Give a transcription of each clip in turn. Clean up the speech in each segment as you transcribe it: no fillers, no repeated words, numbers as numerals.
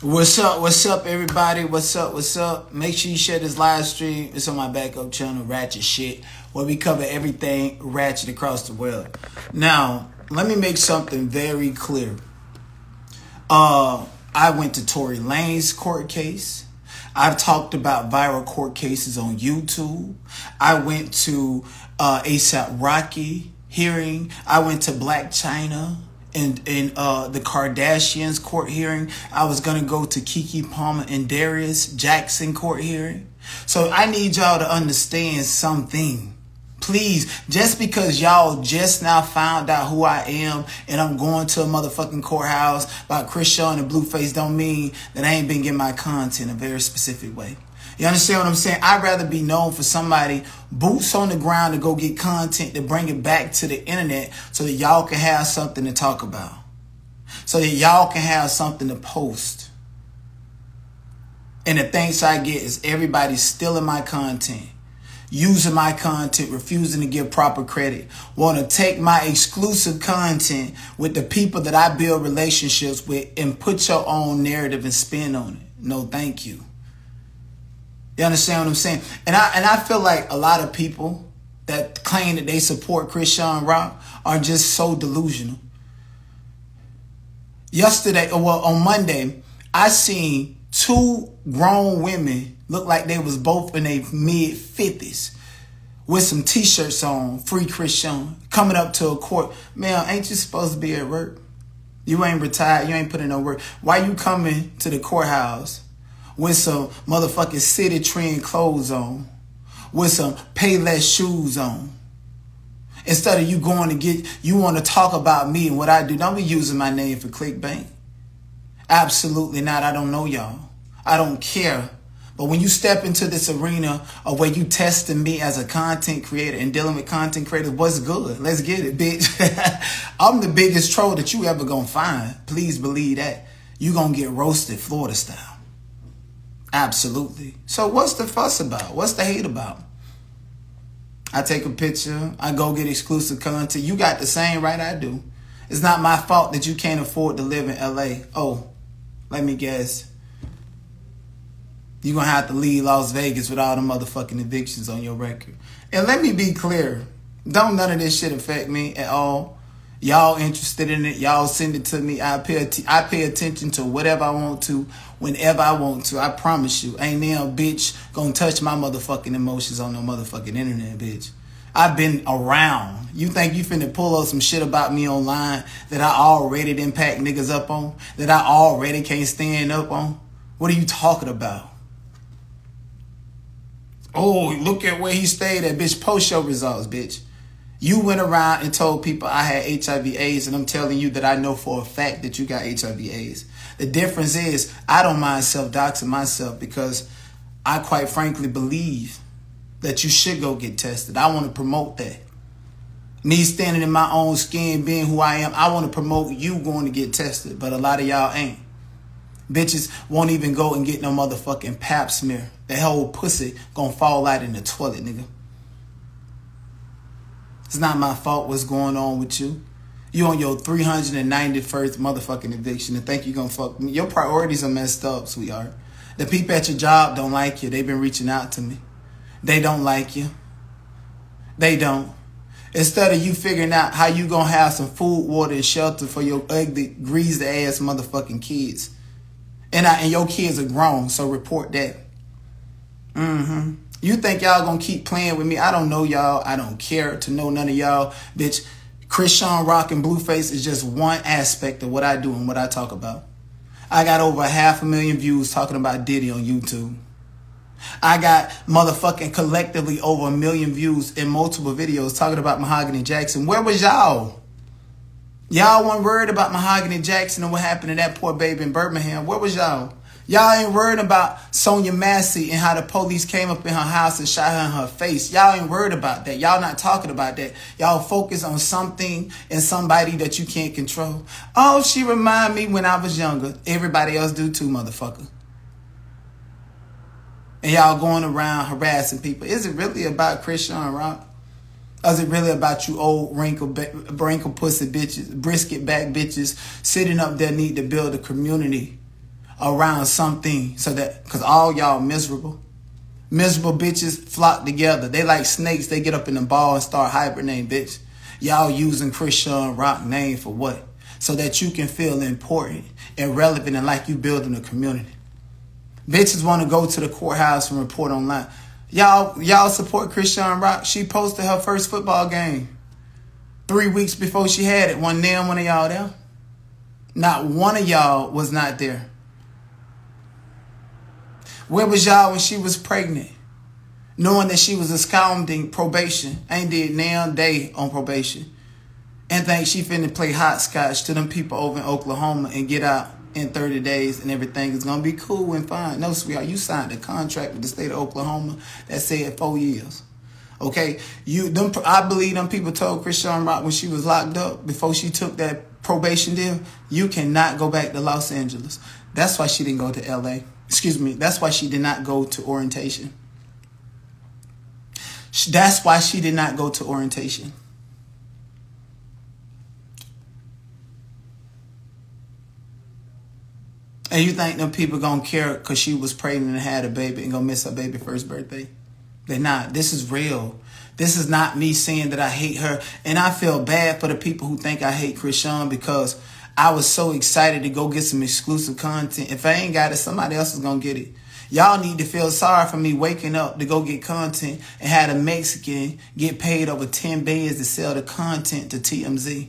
What's up, everybody? What's up, what's up? Make sure you share this live stream. It's on my backup channel, Ratchet Shit, where we cover everything ratchet across the world. Now, let me make something very clear. I went to Tory Lane's court case. I've talked about viral court cases on YouTube. I went to A$AP Rocky hearing. I went to Blac Chyna and the Kardashians court hearing. I was going to go to Keke Palmer and Darius Jackson court hearing. So I need y'all to understand something. Please, just because y'all just now found out who I am and I'm going to a motherfucking courthouse by Chrisean and Blueface don't mean that I ain't been getting my content a very specific way. You understand what I'm saying? I'd rather be known for somebody boots on the ground to go get content to bring it back to the internet so that y'all can have something to talk about. So that y'all can have something to post. And the thanks I get is everybody stealing my content, using my content, refusing to give proper credit, want to take my exclusive content with the people that I build relationships with and put your own narrative and spin on it. No, thank you. You understand what I'm saying? And I feel like a lot of people that claim that they support Chrisean Rock are just so delusional. Yesterday, well, on Monday, I seen two grown women look like they was both in their mid-50s with some t-shirts on, Free Chrisean, coming up to a court. Man, ain't you supposed to be at work? You ain't retired. You ain't putting no work. Why you coming to the courthouse with some motherfucking city trend clothes on, with some Payless shoes on? Instead of you going to get, you want to talk about me and what I do. Don't be using my name for clickbait. Absolutely not. I don't know y'all. I don't care. But when you step into this arena of where you testing me as a content creator and dealing with content creators, what's good? Let's get it, bitch. I'm the biggest troll that you ever gonna find. Please believe that. You gonna get roasted Florida style. Absolutely. So what's the fuss about? What's the hate about? I take a picture. I go get exclusive content. You got the same right I do. It's not my fault that you can't afford to live in LA. Oh, let me guess. You're going to have to leave Las Vegas with all the motherfucking evictions on your record. And let me be clear. Don't none of this shit affect me at all. Y'all interested in it. Y'all send it to me. I pay attention to whatever I want to, whenever I want to. I promise you. Ain't no bitch going to touch my motherfucking emotions on no motherfucking internet, bitch. I've been around. You think you finna pull up some shit about me online that I already didn't pack niggas up on? That I already can't stand up on? What are you talking about? Oh, look at where he stayed at, bitch. Post your results, bitch. You went around and told people I had HIV/AIDS, and I'm telling you that I know for a fact that you got HIV/AIDS. The difference is I don't mind self-doxing myself because I quite frankly believe that you should go get tested. I want to promote that. Me standing in my own skin, being who I am, I want to promote you going to get tested, but a lot of y'all ain't. Bitches won't even go and get no motherfucking pap smear. That whole pussy gonna fall out in the toilet, nigga. It's not my fault what's going on with you. You on your 391st motherfucking eviction and think you gonna fuck me. Your priorities are messed up, sweetheart. The people at your job don't like you. They've been reaching out to me. They don't like you. They don't. Instead of you figuring out how you gonna have some food, water, and shelter for your ugly, greased ass motherfucking kids. And your kids are grown, so report that. You think y'all gonna keep playing with me? I don't know y'all. I don't care to know none of y'all. Bitch, Chrisean Rock and Blueface is just one aspect of what I do and what I talk about. I got over 500,000 views talking about Diddy on YouTube. I got motherfucking collectively over 1 million views in multiple videos talking about Mahogany Jackson. Where was y'all? Y'all weren't worried about Mahogany Jackson and what happened to that poor baby in Birmingham. Where was y'all? Y'all ain't worried about Sonya Massey and how the police came up in her house and shot her in her face. Y'all ain't worried about that. Y'all not talking about that. Y'all focus on something and somebody that you can't control. Oh, she remind me when I was younger. Everybody else do too, motherfucker. And y'all going around harassing people. Is it really about Chrisean Rock? Or is it really about you old wrinkled pussy bitches, brisket back bitches, sitting up there need to build a community around something, so that, because all y'all miserable. Miserable bitches flock together. They like snakes. They get up in the ball and start hibernating, bitch. Y'all using Chrisean Rock name for what? So that you can feel important and relevant and like you building a community. Bitches want to go to the courthouse and report online. Y'all support Chrisean Rock. She posted her first football game 3 weeks before she had it. One damn one of y'all there. Not one of y'all was not there. Where was y'all when she was pregnant? Knowing that she was absconding probation. Ain't did now day on probation. And think she finna play hopscotch to them people over in Oklahoma and get out in 30 days and everything is going to be cool and fine. No, sweetheart, you signed a contract with the state of Oklahoma that said 4 years. Okay? I believe them people told Chrisean Rock when she was locked up before she took that probation deal, you cannot go back to Los Angeles. That's why she didn't go to L.A. Excuse me. That's why she did not go to orientation. That's why she did not go to orientation. And you think them people gonna care because she was pregnant and had a baby and gonna miss her baby first birthday? They're not. This is real. This is not me saying that I hate her. And I feel bad for the people who think I hate Chrisean, because I was so excited to go get some exclusive content. If I ain't got it, somebody else is gonna get it. Y'all need to feel sorry for me waking up to go get content and had a Mexican get paid over 10 bands to sell the content to TMZ.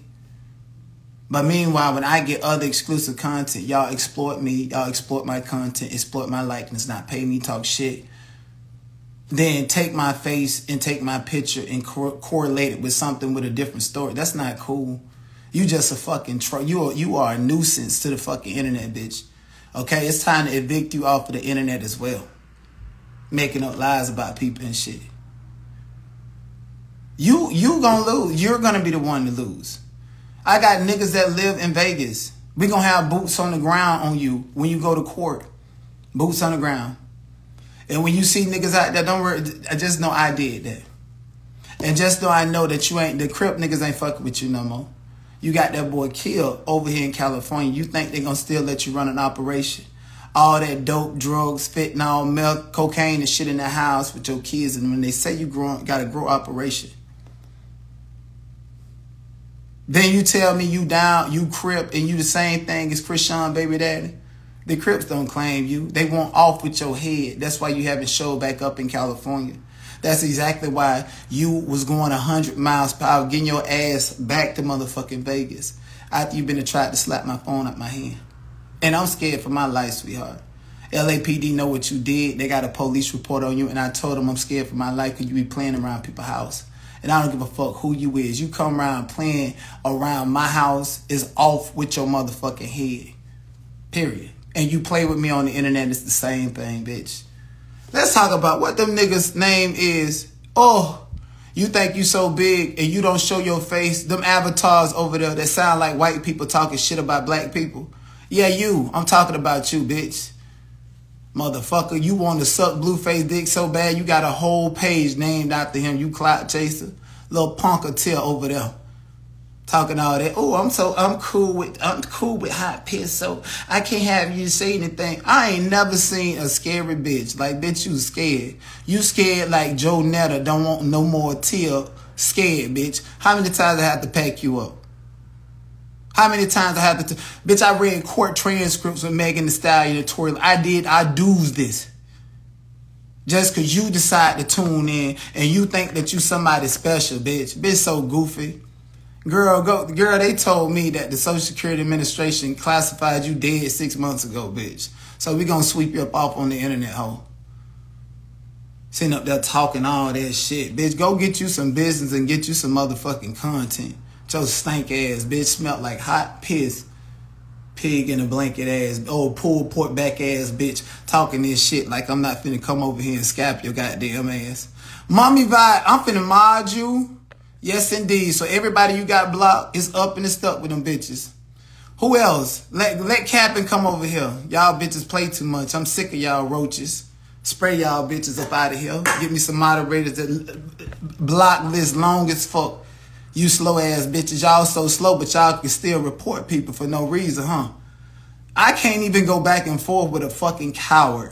But meanwhile, when I get other exclusive content, y'all exploit me, y'all exploit my content, exploit my likeness, not pay me, talk shit. Then take my face and take my picture and correlate it with something with a different story. That's not cool. You just a fucking troll. You are a nuisance to the fucking internet, bitch. Okay, it's time to evict you off of the internet as well. Making up lies about people and shit. You gonna lose. You're gonna be the one to lose. I got niggas that live in Vegas. We gonna have boots on the ground on you when you go to court. Boots on the ground. And when you see niggas out there, don't worry. I just know I did that. And just know I know that you ain't, the Crip niggas ain't fucking with you no more. You got that boy killed over here in California. You think they're gonna still let you run an operation? All that dope, drugs, fentanyl, milk, cocaine and shit in the house with your kids. And when they say you gotta grow operation, then you tell me you down, you Crip, and you the same thing as Chrisean baby daddy. The Crips don't claim you. They want off with your head. That's why you haven't showed back up in California. That's exactly why you was going 100 miles per hour, getting your ass back to motherfucking Vegas after you been tried to slap my phone out my hand. And I'm scared for my life, sweetheart. LAPD know what you did. They got a police report on you, and I told them I'm scared for my life because you be playing around people's house. And I don't give a fuck who you is. You come around playing around my house is off with your motherfucking head. Period. And you play with me on the internet, it's the same thing, bitch. Let's talk about what them niggas' name is. Oh, you think you so big and you don't show your face. Them avatars over there that sound like white people talking shit about black people. Yeah, you. I'm talking about you, bitch. Motherfucker, you want to suck Blueface dick so bad you got a whole page named after him. You clout chaser. Little punker tail over there. Talking all that. Oh, I'm cool with hot piss, so I can't have you say anything. I ain't never seen a scary bitch. Like, bitch, you scared. You scared like Jonetta don't want no more till scared, bitch. How many times I have to pack you up? How many times I have to... Bitch, I read court transcripts with Megan Thee Stallion and Tori. I do's this. Just because you decide to tune in and you think that you somebody special, bitch. Bitch so goofy. Girl, they told me that the Social Security Administration classified you dead 6 months ago, bitch. So we gonna sweep you up off on the internet, hoe. Sitting up there talking all that shit. Bitch, go get you some business and get you some motherfucking content. Your stank ass, bitch, smelled like hot piss. Pig in a blanket ass, old pulled pork back ass, bitch. Talking this shit like I'm not finna come over here and scalp your goddamn ass. Mommy vibe, I'm finna mod you. Yes, indeed. So everybody you got blocked is up and it's up with them bitches. Who else? Let Cap'n come over here. Y'all bitches play too much. I'm sick of y'all roaches. Spray y'all bitches up out of here. Give me some moderators that block list long as fuck. You slow ass bitches. Y'all so slow, but y'all can still report people for no reason, huh? I can't even go back and forth with a fucking coward.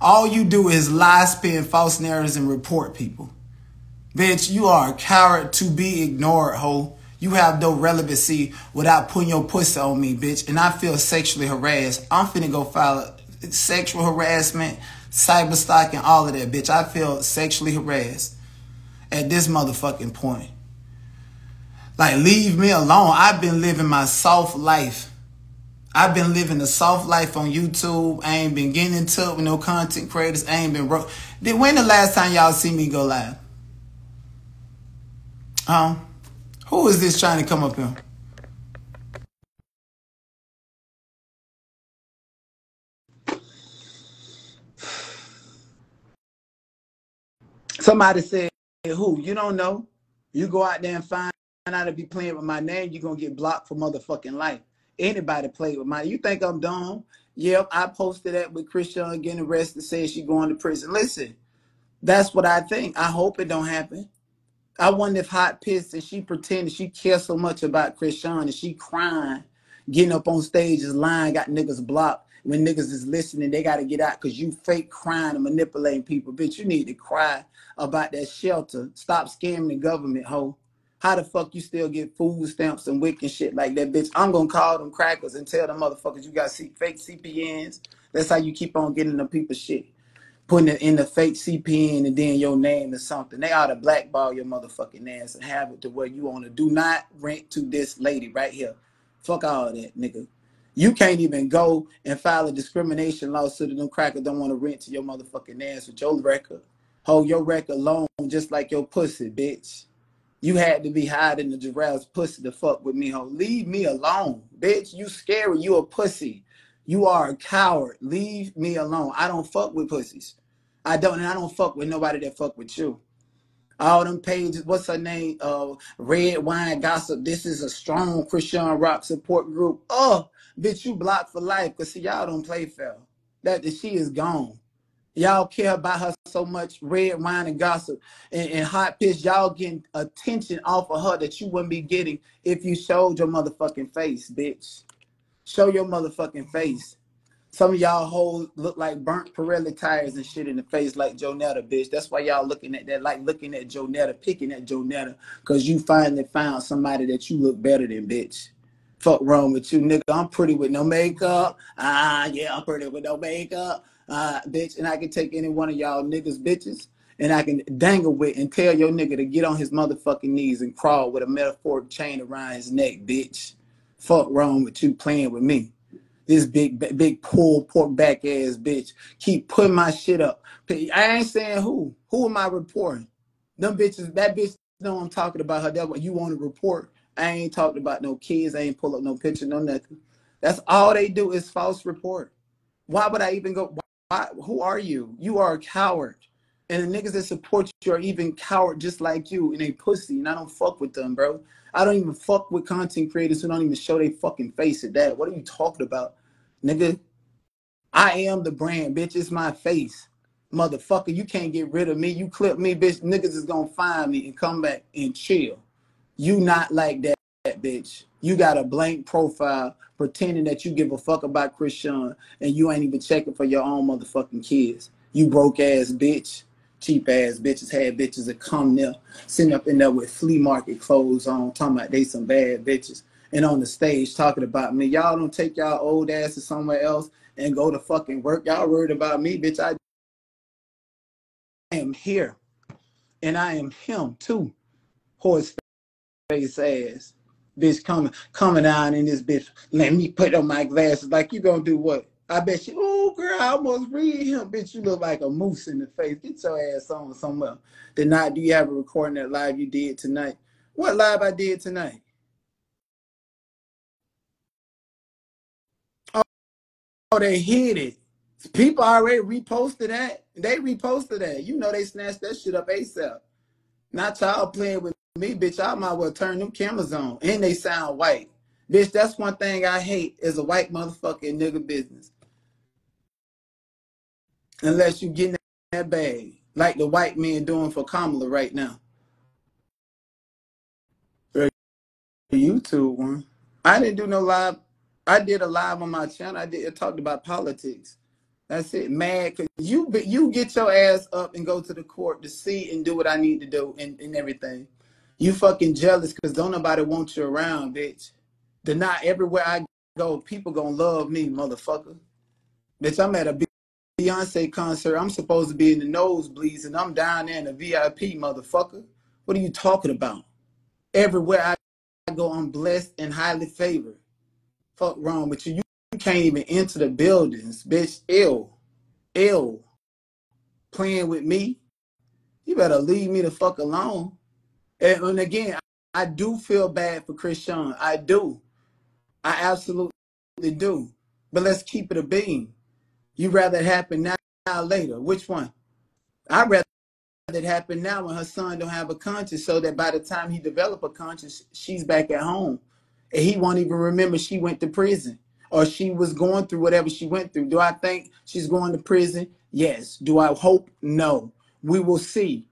All you do is lie, spin false narratives, and report people. Bitch, you are a coward to be ignored, ho. You have no relevancy without putting your pussy on me, bitch. And I feel sexually harassed. I'm finna go file sexual harassment, cyberstalking, all of that, bitch. I feel sexually harassed at this motherfucking point. Like, leave me alone. I've been living my soft life. I've been living a soft life on YouTube. I ain't been getting in touch with no content creators. I ain't been broke. When the last time y'all see me go live? Who is this trying to come up here? Somebody said, who? You don't know. You go out there and find out if you playing with my name, you're going to get blocked for motherfucking life. Anybody played with my name. You think I'm dumb? Yep, I posted that with Chrisean getting arrested, saying she going to prison. Listen, that's what I think. I hope it don't happen. I wonder if Hot Piss and she pretended she cares so much about Chrisean and she crying, getting up on stage is lying, got niggas blocked. When niggas is listening, they got to get out because you fake crying and manipulating people. Bitch, you need to cry about that shelter. Stop scamming the government, ho. How the fuck you still get food stamps and WIC and shit like that, bitch? I'm going to call them crackers and tell them motherfuckers you got fake CPNs. That's how you keep on getting the people shit. Putting it in the fake CPN and then your name or something. They ought to blackball your motherfucking ass and have it to where you want to do not rent to this lady right here. Fuck all that, nigga. You can't even go and file a discrimination lawsuit if them crackers don't want to rent to your motherfucking ass with your record. Hold your record long just like your pussy, bitch. You had to be hiding the giraffe's pussy to fuck with me, ho. Leave me alone, bitch. You scary. You a pussy. You are a coward. Leave me alone. I don't fuck with pussies. I don't, and I don't fuck with nobody that fuck with you. All them pages, what's her name? Red Wine Gossip. This is a strong Chrisean Rock support group. Oh, bitch, you blocked for life. Because, see, y'all don't play fair. That she is gone. Y'all care about her so much. Red Wine and Gossip and Hot Piss, y'all getting attention off of her that you wouldn't be getting if you showed your motherfucking face, bitch. Show your motherfucking face. Some of y'all hoes look like burnt Pirelli tires and shit in the face like Jonetta, bitch. That's why y'all looking at that, like looking at Jonetta, picking at Jonetta, because you finally found somebody that you look better than, bitch. Fuck wrong with you, nigga. I'm pretty with no makeup. Yeah, I'm pretty with no makeup. Bitch, and I can take any one of y'all niggas, bitches, and I can dangle with and tell your nigga to get on his motherfucking knees and crawl with a metaphoric chain around his neck, bitch. Fuck wrong with you playing with me. This big pulled pork back ass bitch. Keep putting my shit up. I ain't saying who. Who am I reporting? Them bitches, that bitch know I'm talking about her. That's what you want to report. I ain't talking about no kids. I ain't pull up no picture, no nothing. That's all they do is false report. Why would I even go? Why, who are you? You are a coward. And the niggas that support you are even coward just like you and a pussy. And I don't fuck with them, bro. I don't even fuck with content creators who don't even show their fucking face at that. What are you talking about, nigga? I am the brand, bitch. It's my face. Motherfucker, you can't get rid of me. You clip me, bitch. Niggas is going to find me and come back and chill. You not like that, bitch. You got a blank profile pretending that you give a fuck about Chrisean and you ain't even checking for your own motherfucking kids. You broke ass bitch. Cheap ass bitches had bitches that come there, sitting up in there with flea market clothes on, talking about they some bad bitches. And on the stage talking about me. Y'all don't take y'all old asses somewhere else and go to fucking work. Y'all worried about me, bitch. I am here. And I am him too. Horse face ass. Bitch coming out in this bitch. Let me put on my glasses. Like, you gonna do what? I bet you, oh girl, I almost read him. Bitch, you look like a moose in the face. Get your ass on somewhere. Tonight, do you have a recording that live you did tonight? What live I did tonight? Oh, they hid it. People already reposted that. They reposted that. You know they snatched that shit up ASAP. Not y'all playing with me, bitch. I might well turn them cameras on. And they sound white. Bitch, that's one thing I hate is a white motherfucking nigga business. Unless you getting that bag, like the white men doing for Kamala right now. The YouTube one. I didn't do no live. I did a live on my channel. I talked about politics. That's it. Mad because you get your ass up and go to the court to see and do what I need to do and everything. You fucking jealous because don't nobody want you around, bitch. They're not everywhere I go. People gonna love me, motherfucker. Bitch, I'm at a Beyonce concert. I'm supposed to be in the nosebleeds and I'm down there in the VIP, motherfucker. What are you talking about? Everywhere I go, I'm blessed and highly favored. Fuck wrong with you. You can't even enter the buildings, bitch. Ill. Playing with me. You better leave me the fuck alone. And again, I do feel bad for Chrisean. I do. I absolutely do. But let's keep it a beam. You'd rather it happen now or later. Which one? I'd rather it happen now when her son don't have a conscience so that by the time he develop a conscience, she's back at home. And he won't even remember she went to prison or she was going through whatever she went through. Do I think she's going to prison? Yes. Do I hope? No. We will see.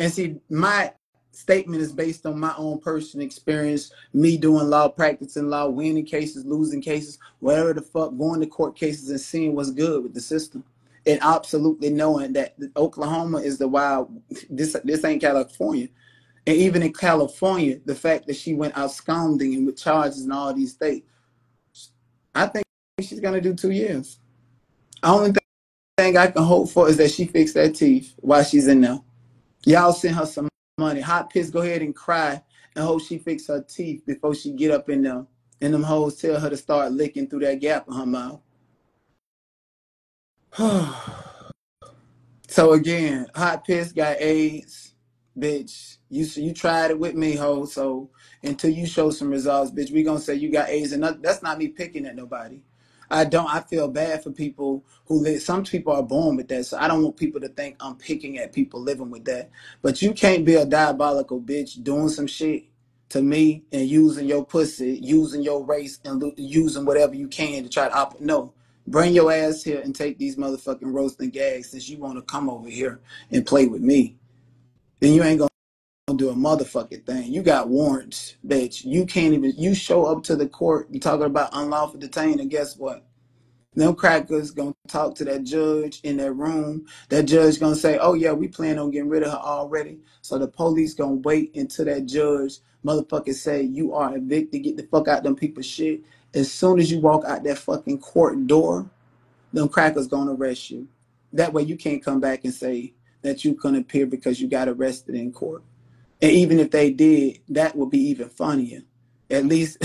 And see, my statement is based on my own personal experience, me doing law, practicing law, winning cases, losing cases, whatever the fuck, going to court cases and seeing what's good with the system. And absolutely knowing that Oklahoma is the wild, this ain't California. And even in California, the fact that she went absconding and with charges in all these states, I think she's going to do 2 years. The only thing I can hope for is that she fixes that teeth while she's in there. Y'all send her some money. Hot piss, go ahead and cry and hope she fixes her teeth before she get up in there. And them hoes tell her to start licking through that gap in her mouth. So again, hot piss got AIDS. Bitch, you tried it with me, ho. So until you show some results, bitch, we gonna say you got AIDS. And that's not me picking at nobody. I feel bad for people who live. Some people are born with that. So I don't want people to think I'm picking at people living with that. But you can't be a diabolical bitch doing some shit to me and using your pussy, using your race, and using whatever you can to try to operate. No. Bring your ass here and take these motherfucking roasting gags since you want to come over here and play with me. Then you ain't gonna do a motherfucking thing. You got warrants, bitch. You can't even, you show up to the court, you're talking about unlawful detainer, guess what? Them crackers gonna talk to that judge in that room. That judge gonna say, oh yeah, we plan on getting rid of her already. So the police gonna wait until that judge motherfucker say, you are evicted, get the fuck out them people's shit. As soon as you walk out that fucking court door, them crackers gonna arrest you. That way you can't come back and say that you couldn't appear because you got arrested in court. And even if they did, that would be even funnier. At least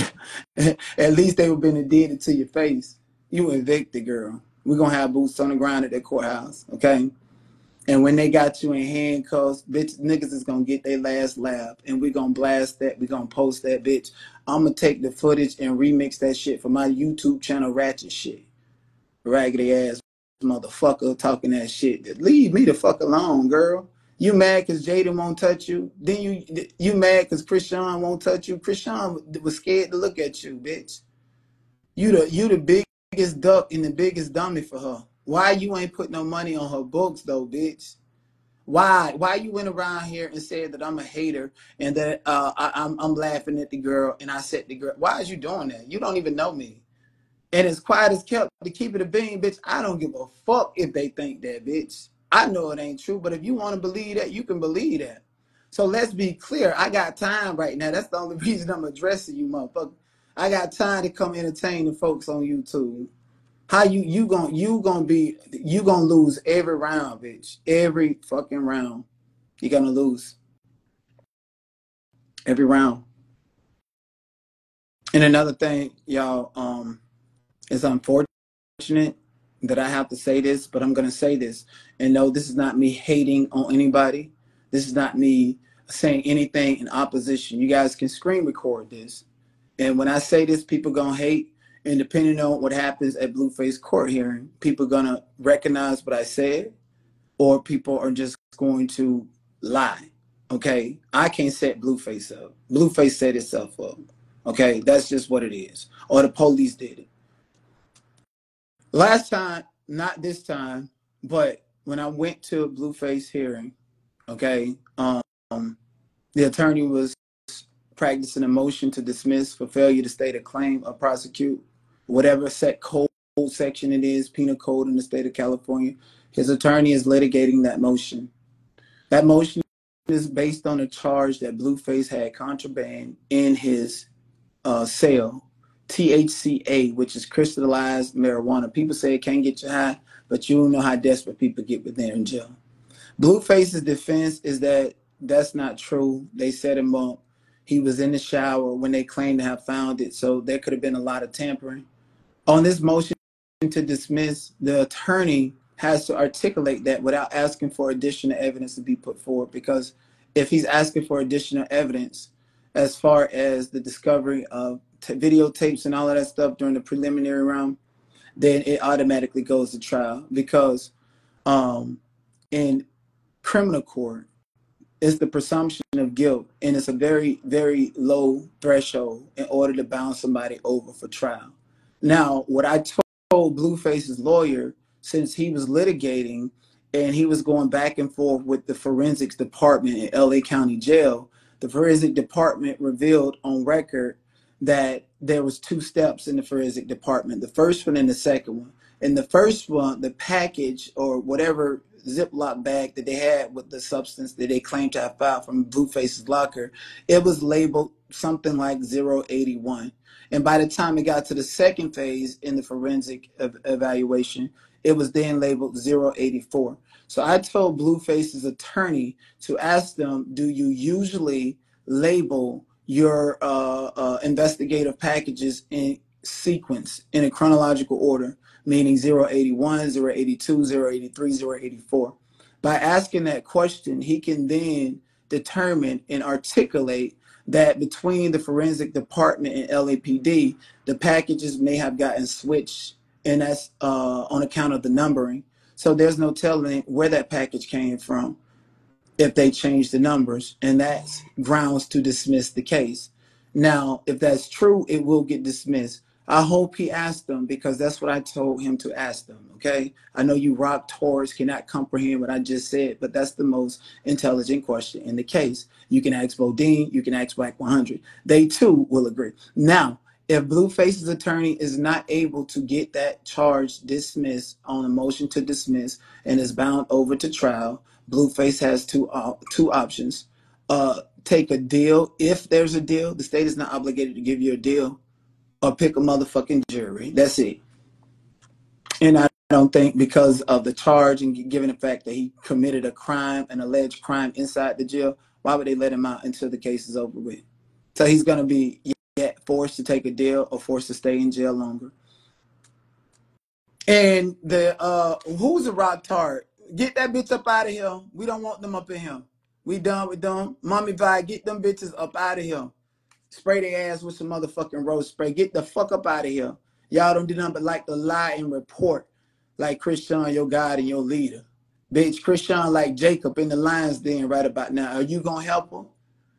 they would have did it to your face. You evicted, girl. We're gonna have boots on the ground at that courthouse, okay? And when they got you in handcuffs, bitch, niggas is gonna get their last laugh and we're gonna blast that, we're gonna post that, bitch. I'm gonna take the footage and remix that shit for my YouTube channel, Ratchet Shit. Raggedy ass motherfucker talking that shit. Leave me the fuck alone, girl. You mad because Jaden won't touch you? Then you mad because Chrisean won't touch you? Chrisean was scared to look at you, bitch. You the biggest duck and the biggest dummy for her. Why you ain't put no money on her books though, bitch? Why you went around here and said that I'm a hater and that I'm laughing at the girl and I said the girl? Why is you doing that? You don't even know me. And as quiet as kept to keep it a bean, bitch, I don't give a fuck if they think that, bitch. I know it ain't true, but if you want to believe that, you can believe that. So let's be clear. I got time right now. That's the only reason I'm addressing you, motherfucker. I got time to come entertain the folks on YouTube. How you gonna lose every round, bitch. Every fucking round. You're gonna lose. Every round. And another thing, y'all, it's unfortunate that I have to say this, but I'm going to say this. And no, this is not me hating on anybody. This is not me saying anything in opposition. You guys can screen record this. And when I say this, people going to hate. And depending on what happens at Blueface court hearing, people going to recognize what I said, or people are just going to lie. Okay? I can't set Blueface up. Blueface set itself up. Okay? That's just what it is. Or the police did it. Last time, not this time, but when I went to a Blueface hearing, okay, the attorney was practicing a motion to dismiss for failure to state a claim or prosecute. whatever set code section it is, penal code in the state of California. His attorney is litigating that motion. That motion is based on a charge that Blueface had contraband in his cell, THCA, which is crystallized marijuana. People say it can't get you high, but you don't know how desperate people get when they're in jail. Blueface's defense is that that's not true. They set him up. He was in the shower when they claimed to have found it, so there could have been a lot of tampering. On this motion to dismiss, the attorney has to articulate that without asking for additional evidence to be put forward, because if he's asking for additional evidence, as far as the discovery of videotapes and all of that stuff during the preliminary round, then it automatically goes to trial, because in criminal court, it's the presumption of guilt, and it's a very, very low threshold in order to bound somebody over for trial. Now, what I told Blueface's lawyer, since he was litigating and he was going back and forth with the forensics department at LA County Jail, the forensic department revealed on record that there was two steps in the forensic department, the first one and the second one. In the first one, the package or whatever Ziploc bag that they had with the substance that they claimed to have found from Blueface's locker, it was labeled something like 081. And by the time it got to the second phase in the forensic evaluation, it was then labeled 084. So I told Blueface's attorney to ask them, do you usually label your investigative packages in sequence, in a chronological order, meaning 081, 082, 083, 084? By asking that question, he can then determine and articulate that between the forensic department and LAPD, the packages may have gotten switched, and that's on account of the numbering. So there's no telling where that package came from if they changed the numbers, and that's grounds to dismiss the case. Now, if that's true, it will get dismissed. I hope he asked them, because that's what I told him to ask them, okay? I know you rock Taurus cannot comprehend what I just said, but that's the most intelligent question in the case. You can ask Bodine, you can ask Black 100. They too will agree. Now, if Blueface's attorney is not able to get that charge dismissed on a motion to dismiss and is bound over to trial, Blueface has two options. Take a deal, if there's a deal. The state is not obligated to give you a deal, or pick a motherfucking jury. That's it. And I don't think, because of the charge and given the fact that he committed a crime, an alleged crime inside the jail, why would they let him out until the case is over with? So he's going to be forced to take a deal or forced to stay in jail longer. And the who's a rock tart? Get that bitch up out of here. We don't want them up in here. We done with them. Mommy Vi, get them bitches up out of here. Spray their ass with some motherfucking rose spray. Get the fuck up out of here. Y'all don't do nothing but like to lie and report like Chrisean, your God and your leader. Bitch, Chrisean like Jacob in the lion's den right about now. Are you going to help her?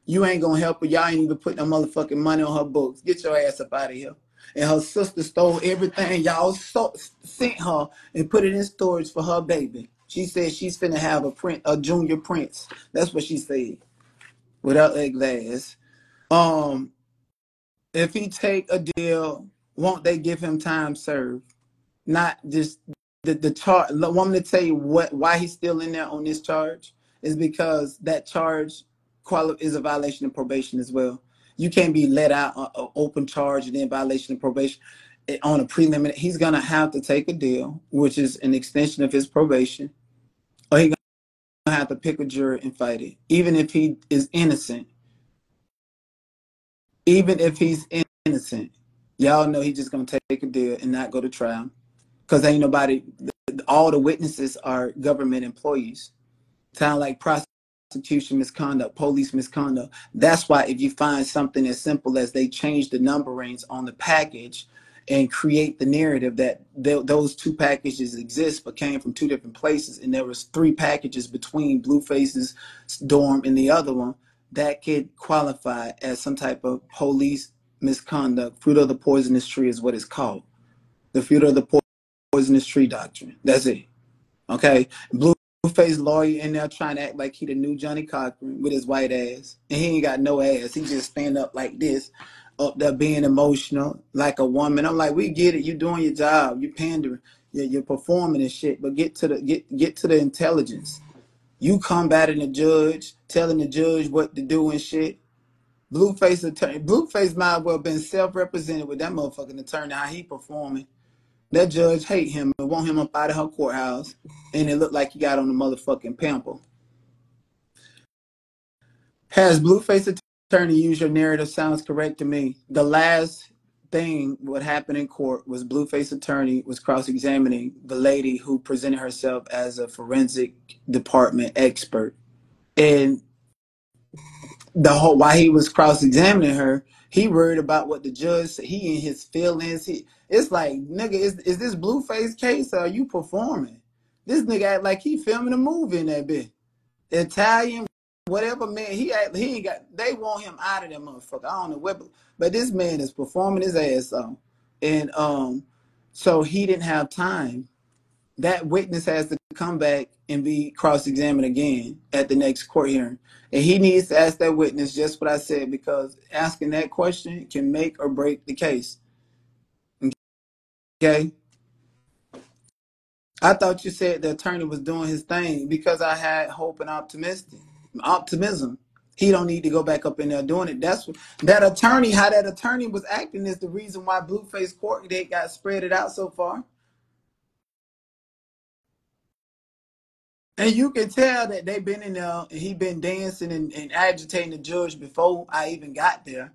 You ain't going to help her. Y'all ain't even put no motherfucking money on her books. Get your ass up out of here. And her sister stole everything y'all sent her and put it in storage for her baby. She said she's finna have a junior prince. That's what she said. Without that glass. If he take a deal, won't they give him time served? Not just the charge. Want me to tell you why he's still in there on this charge is because that charge is a violation of probation as well. You can't be let out on an open charge and then violation of probation on a preliminary. He's gonna have to take a deal, which is an extension of his probation, or he's gonna have to pick a jury and fight it, even if he is innocent. Even if he's innocent, y'all know he's just going to take a deal and not go to trial, because ain't nobody, all the witnesses are government employees. Sound like prosecution misconduct, police misconduct. That's why if you find something as simple as they change the numberings on the package and create the narrative that those two packages exist but came from two different places, and there was three packages between Blueface's dorm and the other one, that could qualify as some type of police misconduct. Fruit of the poisonous tree is what it's called. The fruit of the poisonous tree doctrine. That's it. Okay? Blueface lawyer in there trying to act like he the new Johnny Cochran with his white ass. And he ain't got no ass. He just stand up like this. up there being emotional like a woman. I'm like, we get it. You're doing your job. You're pandering. You're performing and shit. But get to the intelligence. You combating the judge, telling the judge what to do and shit. Blueface attorney. Blueface might well been self-represented with that motherfucking attorney. How he performing? That judge hate him and want him up out of her courthouse, and it looked like he got on the motherfucking pamper. Has Blueface attorney used your narrative? Sounds correct to me. The last thing what happened in court was Blueface attorney was cross-examining the lady who presented herself as a forensic department expert, and the whole while he was cross-examining her, he worried about what the judge said. He in his feelings. It's like, nigga, is this Blueface case or are you performing? This nigga act like he filming a movie in that bitch. Italian, whatever, man. He ain't got. They want him out of that motherfucker. I don't know what, but this man is performing his ass off, and so he didn't have time. That witness has to come back and be cross-examined again at the next court hearing. And he needs to ask that witness just what I said, because asking that question can make or break the case. Okay? I thought you said the attorney was doing his thing because I had hope and optimism. He don't need to go back up in there doing it. That's what, that attorney, how that attorney was acting is the reason why Blueface court date got spread it out so far. And you can tell that they've been in there, and he been dancing and agitating the judge before I even got there.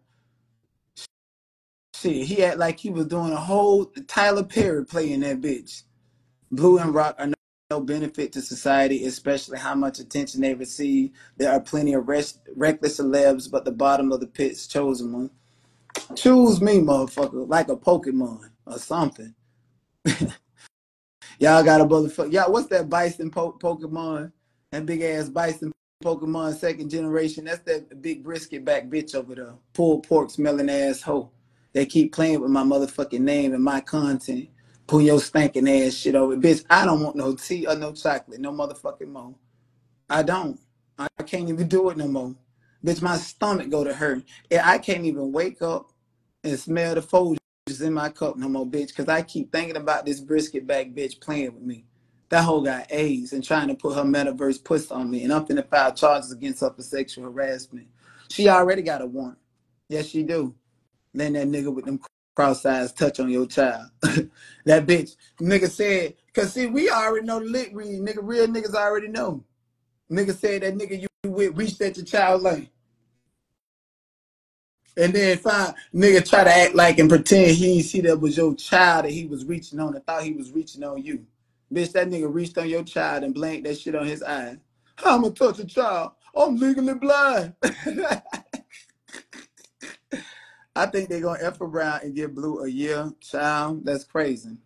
Shit, he act like he was doing a whole Tyler Perry play in that bitch. Blue and Rock are no benefit to society, especially how much attention they receive. There are plenty of reckless celebs, but the bottom of the pit's chosen one. Choose me, motherfucker, like a Pokemon or something. Y'all got a motherfucker. Y'all, what's that bison Pokemon? That big ass bison Pokemon, second generation. That's that big brisket back bitch over there. Pulled pork smelling ass hoe. They keep playing with my motherfucking name and my content. Pull your stinking ass shit over. Bitch, I don't want no tea or no chocolate. No motherfucking more. I don't. I can't even do it no more. Bitch, my stomach go to hurt. And I can't even wake up and smell the food in my cup no more, bitch, because I keep thinking about this brisket back bitch playing with me. That hoe got A's and trying to put her metaverse puss on me, and I'm finna file charges against her for sexual harassment. She already got a warrant. Yes, she do. Letting that nigga with them cross eyes touch on your child. That bitch, nigga said, because see, we already know the lick read, nigga. Real niggas already know. Nigga said that nigga you with reached at your child lane. And then find nigga try to act like and pretend he didn't see that was your child that he was reaching on and thought he was reaching on you. Bitch, that nigga reached on your child and blanked that shit on his eye. How I'm gonna touch a child? I'm legally blind. I think they're gonna F around and give Blue a year, child. That's crazy.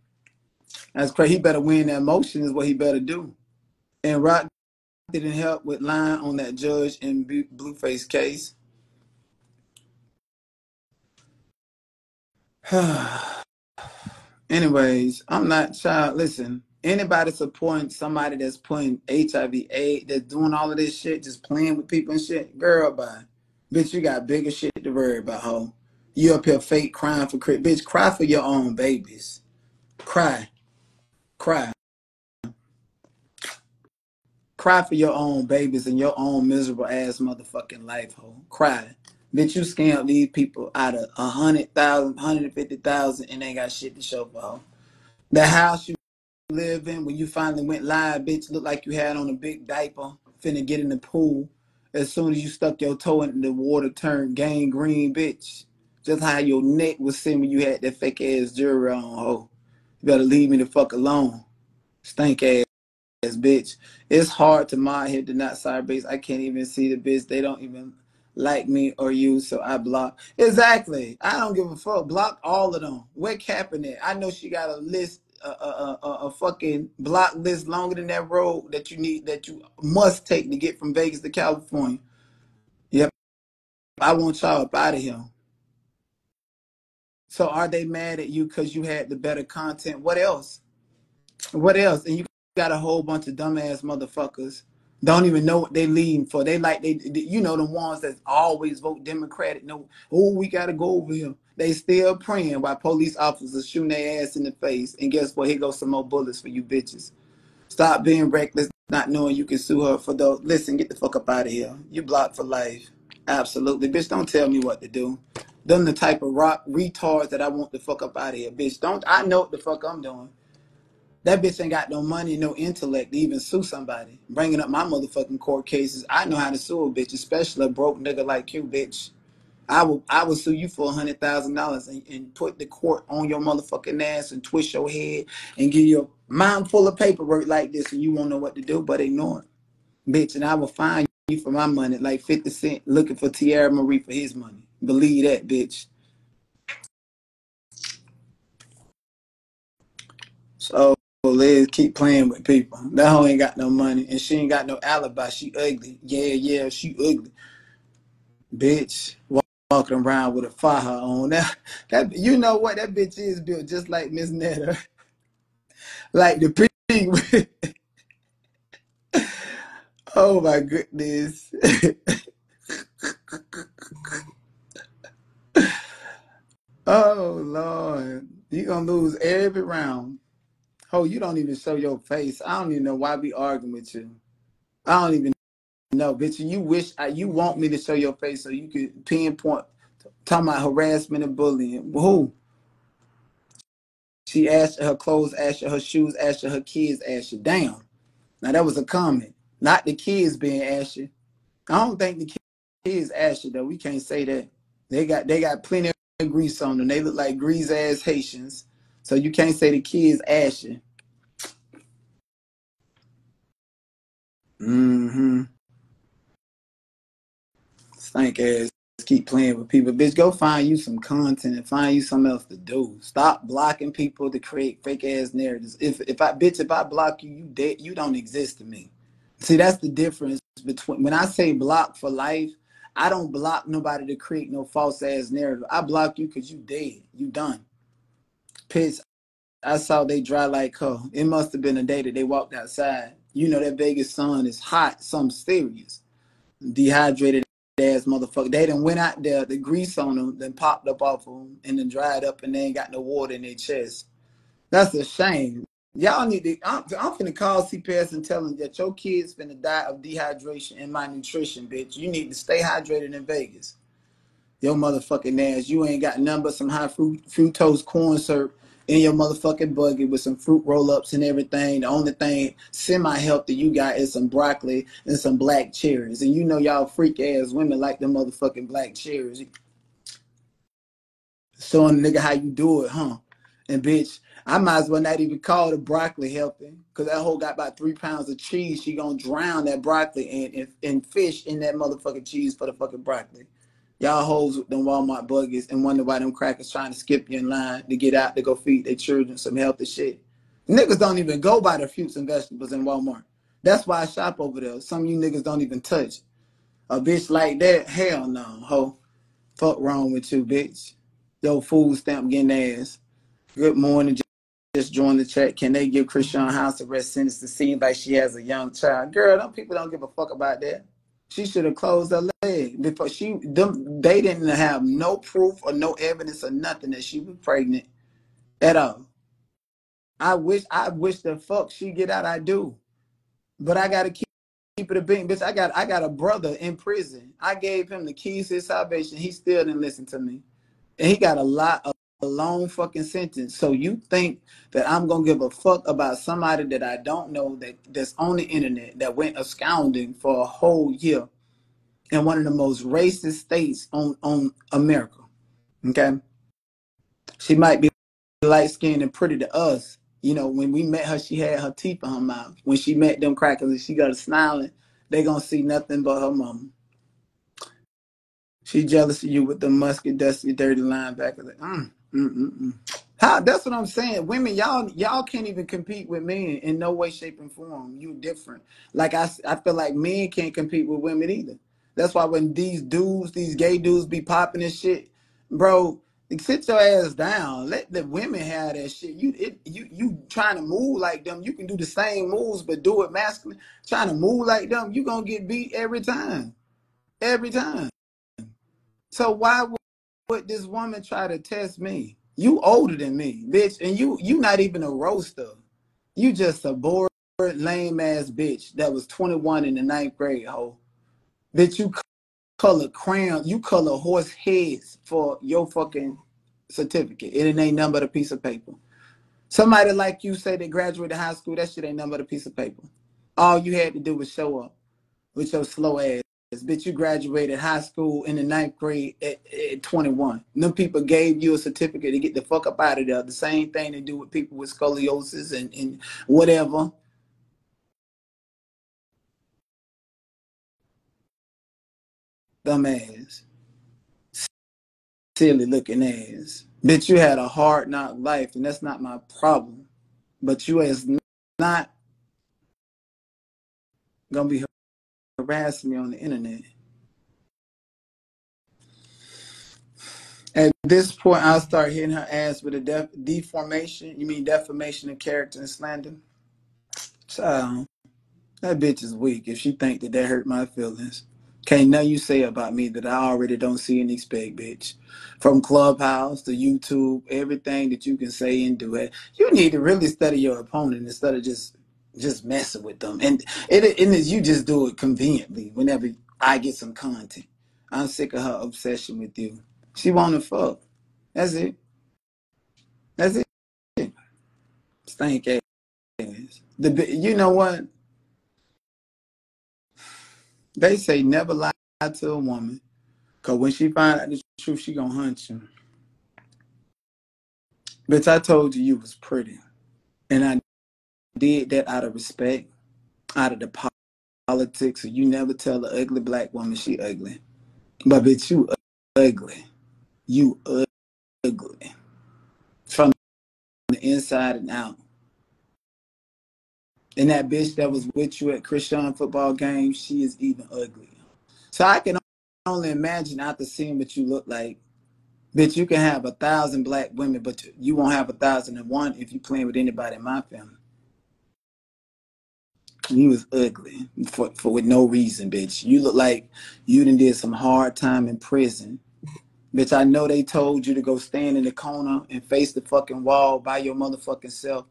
That's crazy. He better win that motion is what he better do. And Rock didn't help with lying on that judge in Blueface case. Anyways, I'm not child. Listen, anybody supporting somebody that's putting HIV/AIDS, that's doing all of this shit, just playing with people and shit, girl, bye. Bitch, you got bigger shit to worry about, ho. You up here fake crying for crib. Bitch, cry for your own babies. Cry. Cry. Cry for your own babies and your own miserable ass motherfucking life, ho. Cry. Bitch, you scammed these people out of 100,000, 150,000, and they got shit to show for her. The house you live in, when you finally went live, bitch, looked like you had on a big diaper, finna get in the pool. As soon as you stuck your toe in the water, turned gangrene, bitch. Just how your neck was sitting when you had that fake ass jewelry on, ho. You better leave me the fuck alone. Stink ass. Bitch. It's hard to mod here to not side base. I can't even see the bitch. They don't even like me or you, so I block. Exactly. I don't give a fuck. Block all of them. What happened there? I know she got a list, a fucking block list longer than that road that you need, that you must take to get from Vegas to California. Yep. I want y'all up out of here. So are they mad at you because you had the better content? What else? What else? And you got a whole bunch of dumbass motherfuckers don't even know what they lean for. They like, they you know, the ones that always vote Democratic. No, oh, we got to go over here. They still praying while police officers shooting their ass in the face. And guess what? Here goes some more bullets for you bitches. Stop being reckless, not knowing you can sue her for those. Listen, get the fuck up out of here. You blocked for life. Absolutely. Bitch, don't tell me what to do. Them the type of rock retards that I want the fuck up out of here. Bitch, don't. I know what the fuck I'm doing. That bitch ain't got no money, no intellect to even sue somebody. Bringing up my motherfucking court cases, I know how to sue a bitch, especially a broke nigga like you, bitch. I will sue you for $100,000 and put the court on your motherfucking ass and twist your head and give you a mind full of paperwork like this and you won't know what to do but ignore it. Bitch, and I will fine you for my money, like 50 Cent looking for Tiara Marie for his money. Believe that, bitch. So... Liz keep playing with people. That hoe ain't got no money and she ain't got no alibi. She ugly. Yeah, she ugly. Bitch walking around with a fire on that. You know what? That bitch is built just like Miss Netta. Like the pig. Oh my goodness. Oh Lord. You're gonna lose every round. Oh, you don't even show your face. I don't even know why we arguing with you. I don't even know, bitch. You want me to show your face so you could pinpoint, talking about harassment and bullying. Who? She asked her clothes, asked her shoes, asked her kids, asked her. Damn. Now that was a comment. Not the kids being asked you. I don't think the kids asked you though. We can't say that. They got plenty of grease on them. They look like grease ass Haitians. So you can't say the kids ask you. Stank ass. Keep playing with people. Bitch, go find you some content and find you something else to do. Stop blocking people to create fake ass narratives. If I block you, you dead. You don't exist to me. See, that's the difference between when I say block for life, I don't block nobody to create no false ass narrative. I block you because you dead. You done. Pitch, I saw they dry like her. It must have been a day that they walked outside. You know that Vegas sun is hot, something serious. Dehydrated ass motherfucker. They done went out there, the grease on them, then popped up off of them, and then dried up, and they ain't got no water in their chest. That's a shame. Y'all need to, I'm finna call CPS and tell them that your kids finna die of dehydration and malnutrition, bitch. You need to stay hydrated in Vegas. Your motherfucking ass, you ain't got nothing but some high fructose corn syrup in your motherfucking buggy with some fruit roll-ups and everything. The only thing semi-healthy you got is some broccoli and some black cherries. And you know y'all freak-ass women like the motherfucking black cherries. Showing a nigga how you do it, huh? And bitch, I might as well not even call the broccoli healthy because that hoe got about 3 pounds of cheese. She gonna drown that broccoli and fish in that motherfucking cheese for the fucking broccoli. Y'all hoes with them Walmart buggies and wonder why them crackers trying to skip you in line to get out to go feed their children some healthy shit. Niggas don't even go buy the fruits and vegetables in Walmart. That's why I shop over there. Some of you niggas don't even touch. A bitch like that, hell no, ho. Fuck wrong with you, bitch. Yo, food stamp getting ass. Good morning. Just joined the chat. Can they give Chrisean house arrest sentence to seem like she has a young child? Girl, them people don't give a fuck about that. She should have closed her leg before they didn't have no proof or no evidence or nothing that she was pregnant at all. I wish the fuck she get out. I do, but I gotta keep it a bean, bitch. I got a brother in prison. I gave him the keys to his salvation. He still didn't listen to me, and he got a long fucking sentence. So you think that I'm gonna give a fuck about somebody that I don't know that's on the internet that went absconding for a whole year in one of the most racist states on America? Okay, she might be light skinned and pretty to us. You know, when we met her, she had her teeth in her mouth. When she met them crackers and she got a smiling, they gonna see nothing but her mama. She jealous of you with the musket, dusty, dirty linebacker. Like, How? That's what I'm saying. Women, y'all can't even compete with men in no way, shape, and form. You different. Like I feel like men can't compete with women either. That's why when these gay dudes be popping and shit, bro, Sit your ass down. Let the women have that shit. You trying to move like them. You can do the same moves, but do it masculine. Trying to move like them, you gonna get beat every time. Every time. So why would this woman try to test me? You older than me, bitch, and you not even a roaster. You just a bored, lame ass bitch that was 21 in the 9th grade, ho. Bitch, you color crayons, you color horse heads for your fucking certificate. It ain't nothing but a piece of paper. Somebody like you say they graduated high school, that shit ain't nothing but a piece of paper. All you had to do was show up with your slow ass. Bitch, you graduated high school in the 9th grade at 21. Them people gave you a certificate to get the fuck up out of there. The same thing they do with people with scoliosis and whatever. Dumbass. Silly looking ass. Bitch, you had a hard knock life, and that's not my problem. But you is not gonna be harassing me on the internet. At this point, I'll start hitting her ass with a deformation. You mean defamation of character and slander? Child, that bitch is weak if she think that that hurt my feelings. Can't nothing you say about me that I already don't see and expect, bitch. From Clubhouse to YouTube, everything that you can say and do. You need to really study your opponent instead of just messing with them. And you just do it conveniently whenever I get some content. I'm sick of her obsession with you. She wanna fuck. That's it. That's it. Stank ass. You know what? They say never lie to a woman, because when she finds out the truth, she going to hunt you. Bitch, I told you was pretty, and I did that out of respect, out of the politics. So you never tell an ugly black woman she ugly. But bitch, you ugly. You ugly. From the inside and out. And that bitch that was with you at Chrisean football game, she is even uglier. So I can only imagine after seeing what you look like. Bitch, you can have 1,000 black women, but you won't have 1,001 if you playing with anybody in my family. You was ugly for with no reason, bitch. You look like you done did some hard time in prison. Bitch, I know they told you to go stand in the corner and face the fucking wall by your motherfucking self.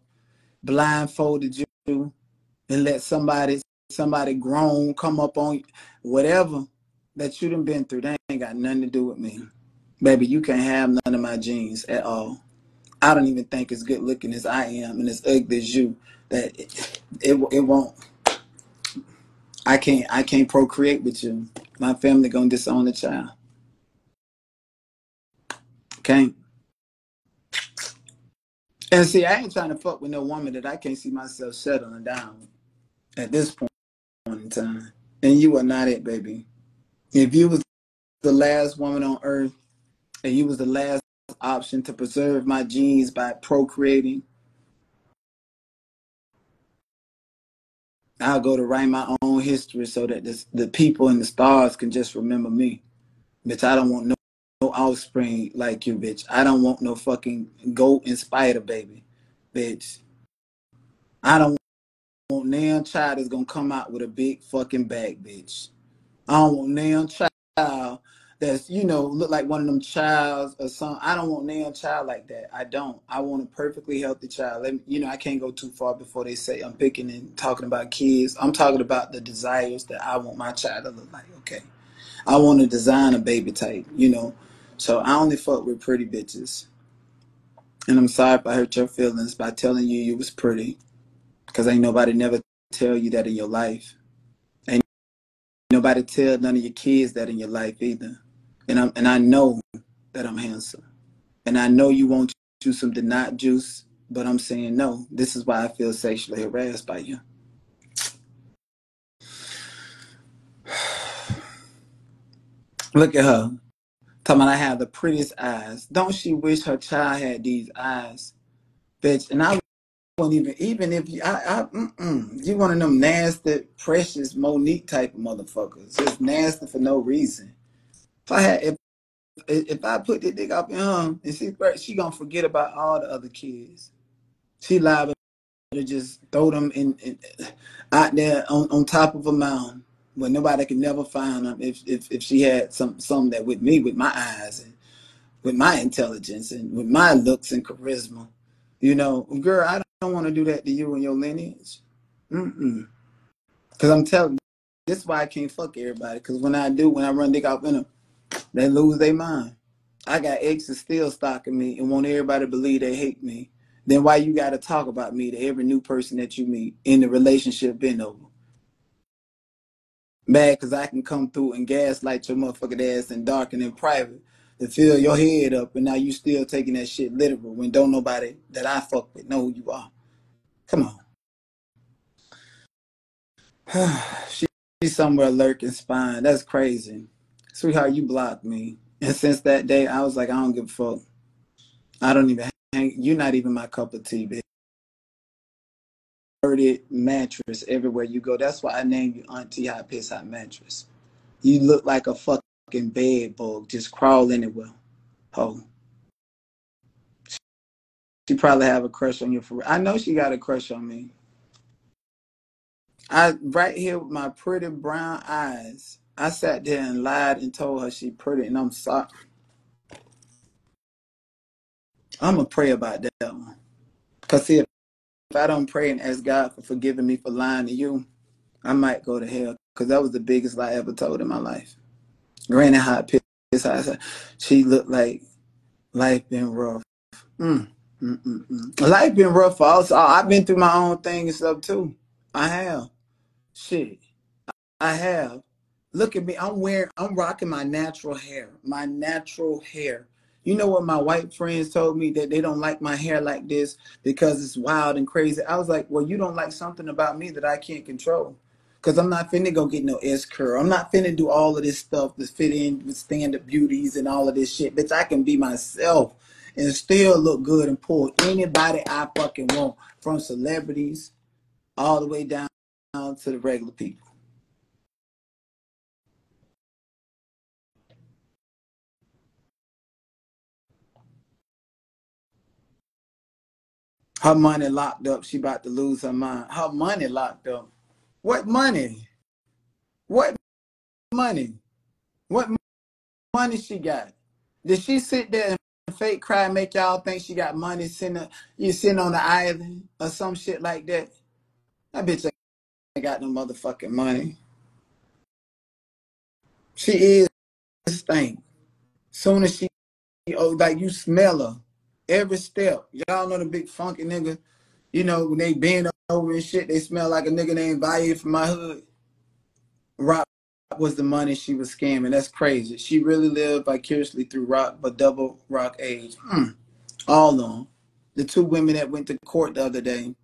Blindfolded you. And let somebody grown come up on you, whatever that you done been through. That ain't got nothing to do with me. Baby, you can't have none of my genes at all. I don't even think as good looking as I am and as ugly as you that it won't. I can't procreate with you. My family gonna disown the child. Can't. And see, I ain't trying to fuck with no woman that I can't see myself settling down at this point in time. And you are not it, baby. If you was the last woman on earth and you was the last option to preserve my genes by procreating, I'll go to write my own history so that the people and the stars can just remember me. Bitch, I don't want no offspring like you, bitch. I don't want no fucking goat and spider baby, bitch. I don't want no child that's gonna come out with a big fucking back, bitch. I don't want no child that's, you know, look like one of them childs or something. I don't want no child like that. I don't. I want a perfectly healthy child. Let me, you know, I can't go too far before they say I'm picking and talking about kids. I'm talking about the desires that I want my child to look like, okay? I want to design a baby type, you know. So I only fuck with pretty bitches. And I'm sorry if I hurt your feelings by telling you you was pretty. Because ain't nobody never tell you that in your life. Ain't nobody tell none of your kids that in your life either. And I know that I'm handsome. And I know you want to do some denied juice, but I'm saying no. This is why I feel sexually harassed by you. Look at her. Talking about I have the prettiest eyes. Don't she wish her child had these eyes, bitch? And I won't even if you, you one of them nasty, precious Monique type of motherfuckers, just nasty for no reason. If I had, if If I put that dick up in her and she gonna forget about all the other kids. She liable to just throw them in out there on top of a mound where nobody can never find them. If she had some that with me, with my eyes and with my intelligence and with my looks and charisma, you know, girl, I don't want to do that to you and your lineage. Cause I'm telling you, this is why I can't fuck everybody. Cause when I run dick out in them, they lose their mind. I got exes still stalking me and want everybody to believe they hate me. Then why you got to talk about me to every new person that you meet in the relationship been over? Mad because I can come through and gaslight your motherfucking ass and darken in private to fill your head up, and now you still taking that shit literal when don't nobody that I fuck with know who you are. Come on. She's somewhere lurking spying. That's crazy. Sweetheart, you blocked me. And since that day, I was like, I don't give a fuck. I don't even hang. You're not even my cup of tea, bitch. Dirty mattress everywhere you go. That's why I named you Auntie Hot Piss Hot Mattress. You look like a fucking bed bug. Just crawl anywhere. Ho. She probably have a crush on you for real. I know she got a crush on me. Right here with my pretty brown eyes. I sat there and lied and told her she pretty, and I'm sorry. I'm going to pray about that one. Because, see, if I don't pray and ask God for forgiving me for lying to you, I might go to hell. Because that was the biggest lie I ever told in my life. Granted, hot piss. She looked like life been rough. Life been rough for us all. I've been through my own thing and stuff, too. I have. Shit. I have. Look at me, I'm rocking my natural hair, You know what my white friends told me? That they don't like my hair like this because it's wild and crazy. I was like, well, you don't like something about me that I can't control, because I'm not finna go get no S-curl. I'm not finna do all of this stuff to fit in with stand-up beauties and all of this shit. Bitch, I can be myself and still look good and pull anybody I fucking want, from celebrities all the way down to the regular people. Her money locked up. She about to lose her mind. Her money locked up. What money? What money? What money she got? Did she sit there and fake cry and make y'all think she got money sitting on the island or some shit like that? That bitch ain't got no motherfucking money. She is this thing. Soon as she, like, you smell her. Every step, y'all know the big funky nigga, you know, when they bend over and shit, they smell like a nigga named Valle from my hood. Rock was the money she was scamming. That's crazy. She really lived vicariously through Rock, but double Rock age. All on. The two women that went to court the other day,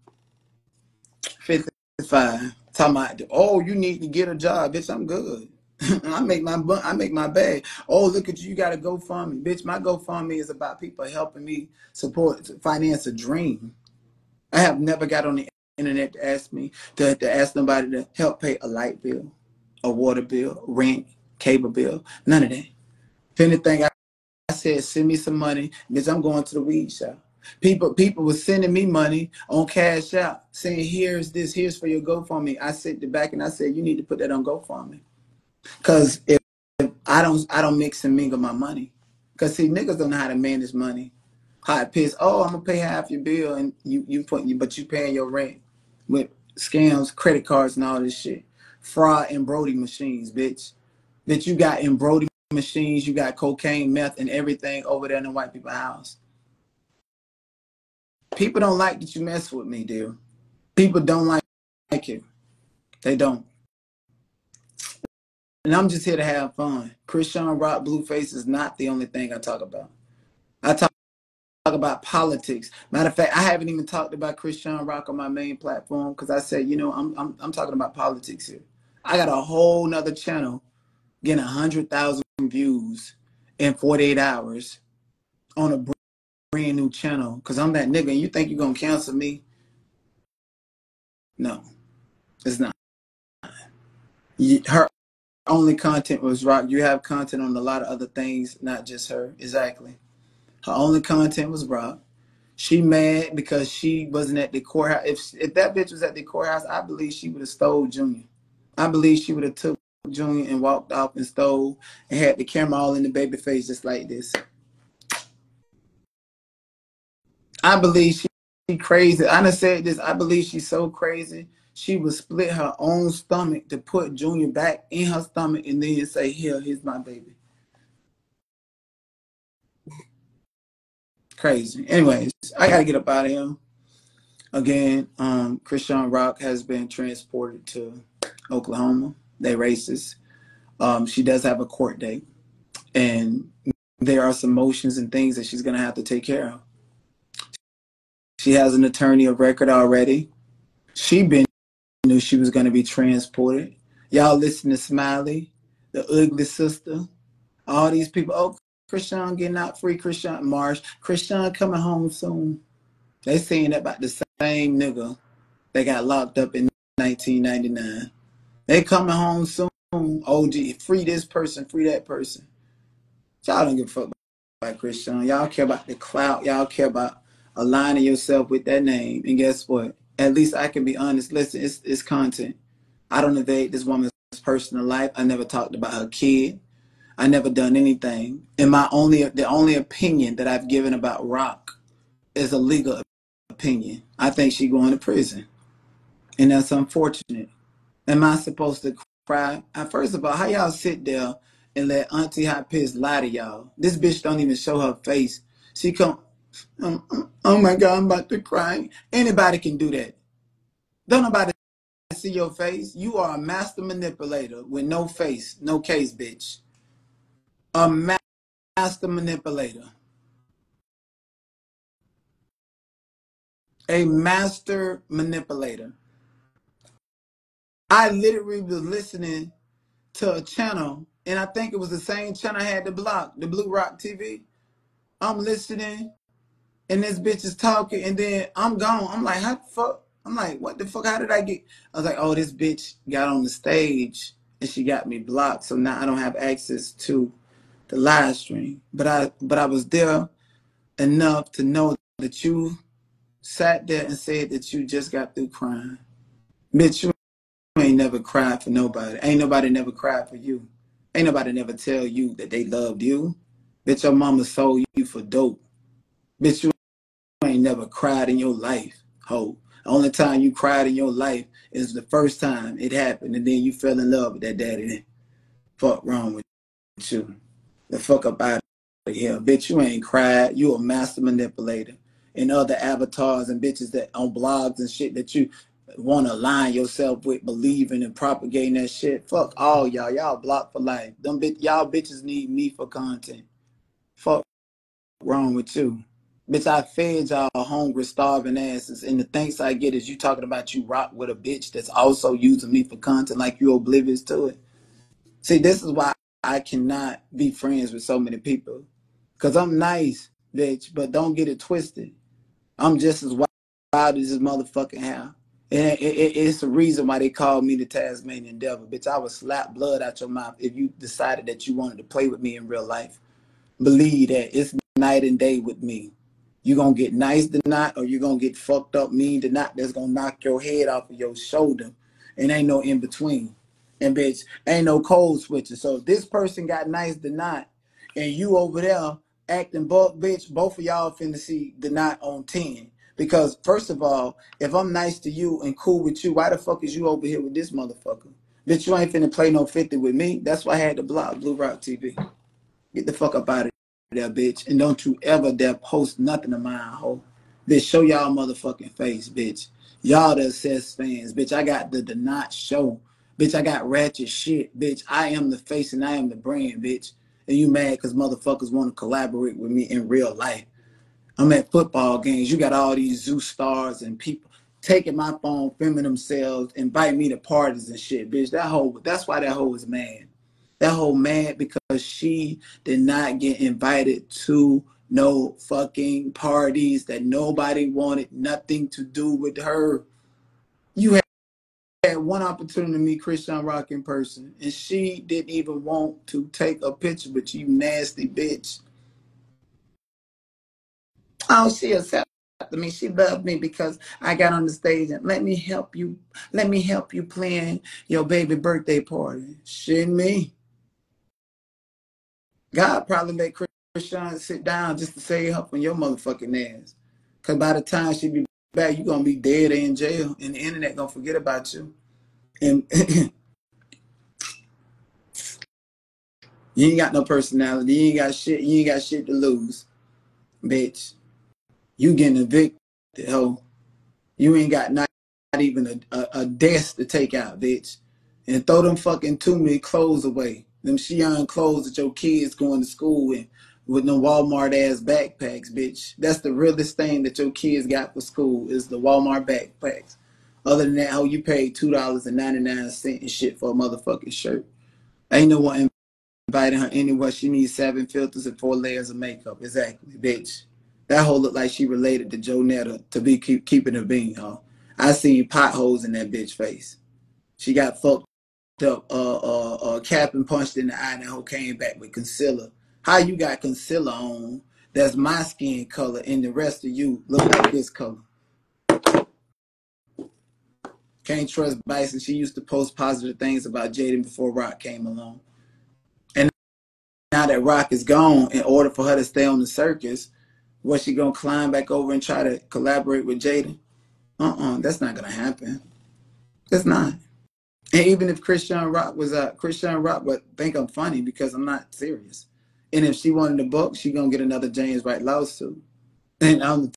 55, talking about, oh, you need to get a job, bitch, I'm good. I make my bag. Oh, look at you! You got a GoFundMe, bitch. My GoFundMe is about people helping me finance a dream. I have never got on the internet to ask me to ask nobody to help pay a light bill, a water bill, rent, cable bill, none of that. If anything, I said, send me some money, bitch. I'm going to the weed shop. People were sending me money on Cash App, saying, "Here's this. Here's for your GoFundMe." I sent it back and I said, "You need to put that on GoFundMe." Cause if I don't mix and mingle my money. Cause see, niggas don't know how to manage money. Hot piss. Oh, I'm gonna pay half your bill, and you paying your rent with scams, credit cards, and all this shit, fraud and Brody machines, bitch. That you got in Brody machines, you got cocaine, meth, and everything over there in the white people's house. People don't like that you mess with me, dear. People don't like it. They don't. And I'm just here to have fun. Chrisean Rock, Blueface is not the only thing I talk about. I talk about politics. Matter of fact, I haven't even talked about Chrisean Rock on my main platform because I said, you know, I'm talking about politics here. I got a whole nother channel getting 100,000 views in 48 hours on a brand new channel because I'm that nigga. And you think you're going to cancel me? No, it's not. Her only content was Rock. You have content on a lot of other things, not just her. Exactly. Her only content was Rock. She mad because she wasn't at the courthouse. If that bitch was at the courthouse, I believe she would have stole Junior. I believe she would have took Junior and walked off and stole and had the camera all in the baby face just like this. I believe she crazy. I done said this. I believe she's so crazy. She would split her own stomach to put Junior back in her stomach and then say, here, here's my baby. Crazy. Anyways, I got to get up out of here. Again, Chrisean Rock has been transported to Oklahoma. They racist. She does have a court date. And there are some motions and things that she's going to have to take care of. She has an attorney of record already. She knew she was going to be transported. Y'all listen to Smiley, the Ugly Sister, all these people. Oh, Chrisean getting out free, Chrisean Marsh, Chrisean coming home soon. They saying that about the same nigga that got locked up in 1999. They coming home soon. OG, free this person, free that person. Y'all don't give a fuck about Chrisean. Y'all care about the clout. Y'all care about aligning yourself with that name. And guess what? At least I can be honest. Listen, it's content. I don't evade this woman's personal life. I never talked about her kid. I never done anything. And the only opinion that I've given about Rock is a legal opinion. I think she's going to prison. And that's unfortunate. Am I supposed to cry? First of all, how y'all sit there and let Auntie Hot Piss lie to y'all? This bitch don't even show her face. She come... oh my God, I'm about to cry. Anybody can do that. Don't nobody see your face. You are a master manipulator with no face, no case, bitch. A master manipulator. A master manipulator. I literally was listening to a channel, and I think it was the same channel I had to block, the Blue Rock TV. I'm listening. And this bitch is talking, and then I'm gone. I'm like, how the fuck? I'm like, what the fuck? How did I get? I was like, oh, this bitch got on the stage, and she got me blocked, so now I don't have access to the live stream. But I was there enough to know that you sat there and said that you just got through crying. Bitch, you ain't never cried for nobody. Ain't nobody never cried for you. Ain't nobody never tell you that they loved you. Bitch, your mama sold you for dope. Bitch, you ain't never cried in your life, ho. The only time you cried in your life is the first time it happened, and then you fell in love with that daddy. Fuck wrong with you. The fuck up out of here. Bitch, you ain't cried. You a master manipulator. And other avatars and bitches that on blogs and shit that you want to align yourself with, believing and propagating that shit. Fuck all y'all. Y'all blocked for life. Them y'all bitches need me for content. Fuck wrong with you. Bitch, I fed y'all hungry, starving asses, and the thanks I get is you talking about you rock with a bitch that's also using me for content like you oblivious to it. See, this is why I cannot be friends with so many people. Because I'm nice, bitch, but don't get it twisted. I'm just as wild as this motherfucking hell. And it's the reason why they called me the Tasmanian Devil. Bitch, I would slap blood out your mouth if you decided that you wanted to play with me in real life. Believe that. It's night and day with me. You're going to get nice tonight, or you're going to get fucked up mean tonight that's going to knock your head off of your shoulder. And ain't no in between. And, bitch, ain't no code switching. So if this person got nice tonight, and you over there acting buck, bitch, both of y'all finna see tonight on 10. Because, first of all, if I'm nice to you and cool with you, why the fuck is you over here with this motherfucker? Bitch, you ain't finna play no 50 with me. That's why I had to block Blue Rock TV. Get the fuck up out of here. That bitch, and don't you ever dare post nothing of mine, ho. Bitch, show y'all motherfucking face, bitch. Y'all the obsessed fans, bitch. I got the not show, bitch. I got ratchet shit, bitch. I am the face and I am the brand, bitch. And you mad because motherfuckers want to collaborate with me in real life. I'm at football games. You got all these zoo stars and people taking my phone, filming themselves, invite me to parties and shit, bitch. That hoe, that's why that hoe is mad. That whole mad because she did not get invited to no fucking parties that nobody wanted nothing to do with her. You had one opportunity to meet Chrisean Rock in person, and she didn't even want to take a picture, but you nasty bitch. Oh, she accepted me. She loved me because I got on the stage and let me help you plan your baby birthday party. Shit, me. God probably made Chrisean sit down just to save her from your motherfucking ass. Because by the time she be back, you're going to be dead in jail, and the internet going to forget about you. And you ain't got no personality. You ain't got shit. You ain't got shit to lose, bitch. You getting evicted, ho. You ain't got not even a desk to take out, bitch. And throw them fucking too many clothes away. Them Shein clothes that your kids going to school with them Walmart-ass backpacks, bitch. That's the realest thing that your kids got for school is the Walmart backpacks. Other than that, ho, you paid $2.99 and shit for a motherfucking shirt. Ain't no one inviting her anywhere. She needs 7 filters and 4 layers of makeup. Exactly, bitch. That hoe looked like she related to Jonetta, to be keeping her being, huh? I seen potholes in that bitch face. She got fucked up, cap and punched in the eye, and that hoe came back with concealer. How you got concealer on that's my skin color and the rest of you look like this color? Can't trust Bison. She used to post positive things about Jaden before Rock came along. And now that Rock is gone, in order for her to stay on the circus, what, she gonna climb back over and try to collaborate with Jaden? That's not gonna happen. That's not. And even if Chrisean Rock was Chrisean Rock would think I'm funny because I'm not serious. And if she wanted to book, she gonna get another James Wright lawsuit. And I'm